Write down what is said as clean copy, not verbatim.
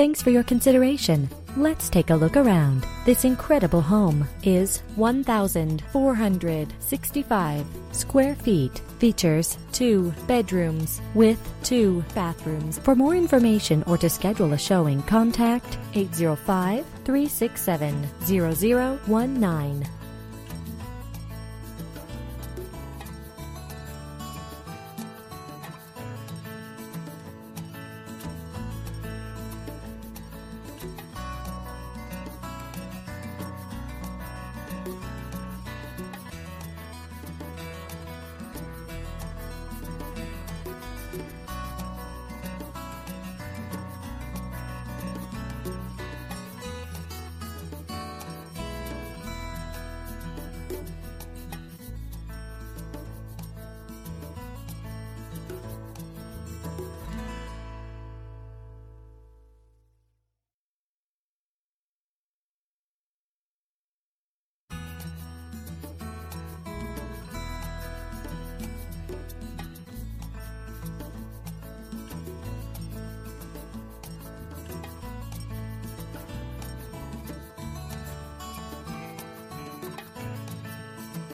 Thanks for your consideration. Let's take a look around. This incredible home is 1,465 square feet. Features 2 bedrooms with 2 bathrooms. For more information or to schedule a showing, contact 805-367-0019.